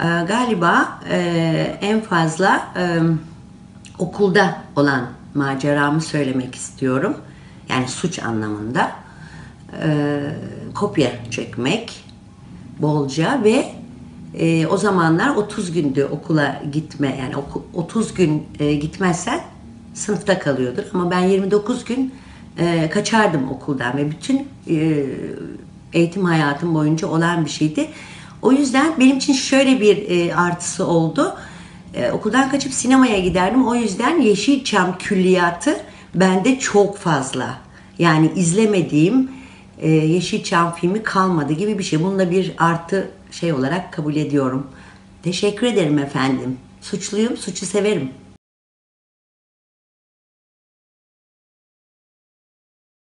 Galiba en fazla okulda olan maceramı söylemek istiyorum. Yani suç anlamında. Kopya çekmek bolca ve o zamanlar 30 gündü okula gitme. Yani 30 gün gitmezsen sınıfta kalıyordun. Ama ben 29 gün kaçardım okuldan ve bütün eğitim hayatım boyunca olan bir şeydi. O yüzden benim için şöyle bir artısı oldu. Okuldan kaçıp sinemaya giderdim. O yüzden Yeşilçam külliyatı bende çok fazla. Yani izlemediğim Yeşilçam filmi kalmadı gibi bir şey. Bununla bir artı olarak kabul ediyorum. Teşekkür ederim efendim. Suçluyum, suçu severim.